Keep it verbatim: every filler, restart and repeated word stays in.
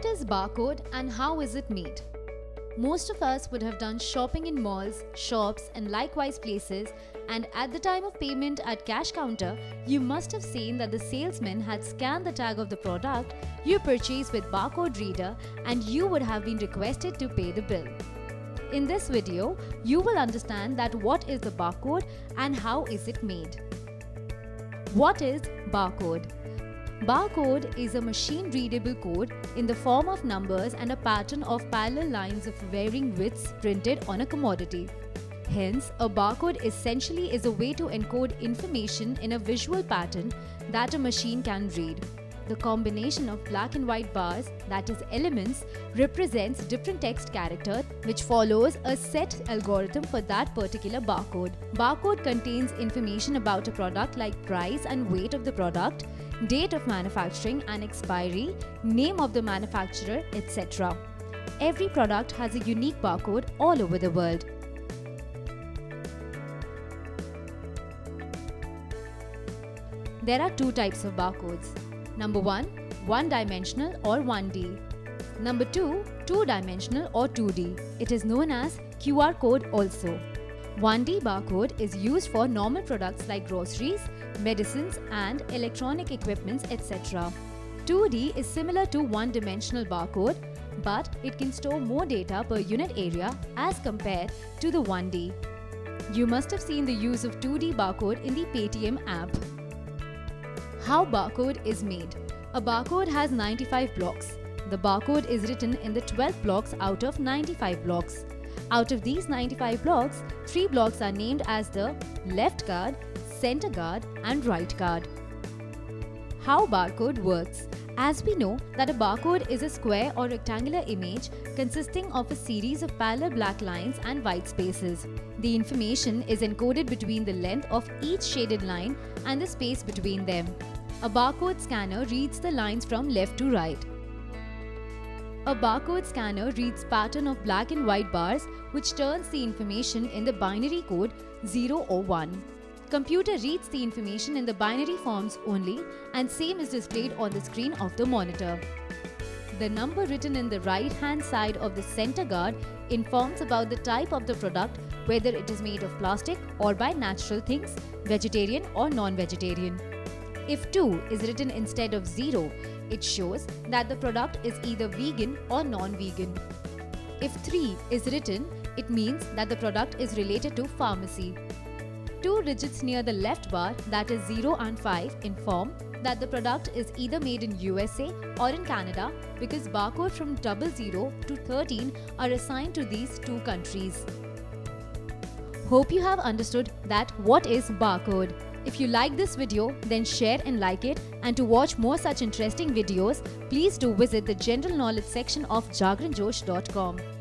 What is barcode and how is it made? Most of us would have done shopping in malls, shops and likewise places, and at the time of payment at cash counter, you must have seen that the salesman had scanned the tag of the product you purchased with barcode reader and you would have been requested to pay the bill. In this video, you will understand that what is the barcode and how is it made. What is barcode? Barcode is a machine-readable code in the form of numbers and a pattern of parallel lines of varying widths printed on a commodity. Hence, a barcode essentially is a way to encode information in a visual pattern that a machine can read. The combination of black and white bars, that is elements, represents different text character which follows a set algorithm for that particular barcode. Barcode contains information about a product like price and weight of the product, date of manufacturing and expiry, name of the manufacturer, et cetera. Every product has a unique barcode all over the world. There are two types of barcodes. Number one, one-dimensional or one D. Number two, two-dimensional or two D. It is known as Q R code also. one D barcode is used for normal products like groceries, medicines and electronic equipments, et cetera. two D is similar to one-dimensional barcode, but it can store more data per unit area as compared to the one D. You must have seen the use of two D barcode in the Paytm app. How barcode is made? A barcode has ninety-five blocks. The barcode is written in the twelve blocks out of ninety-five blocks. Out of these ninety-five blocks, three blocks are named as the left guard, center guard and right guard. How barcode works? As we know that a barcode is a square or rectangular image consisting of a series of parallel black lines and white spaces. The information is encoded between the length of each shaded line and the space between them. A barcode scanner reads the lines from left to right. A barcode scanner reads pattern of black and white bars which turns the information in the binary code zero or one. Computer reads the information in the binary forms only and same is displayed on the screen of the monitor. The number written in the right hand side of the center guard informs about the type of the product, whether it is made of plastic or by natural things, vegetarian or non-vegetarian. If two is written instead of zero, it shows that the product is either vegan or non-vegan. If three is written, it means that the product is related to pharmacy. Two digits near the left bar, that is zero and five, inform that the product is either made in U S A or in Canada because barcode from zero to thirteen are assigned to these two countries. Hope you have understood that what is barcode. If you like this video, then share and like it, and to watch more such interesting videos, please do visit the general knowledge section of Jagran Josh dot com.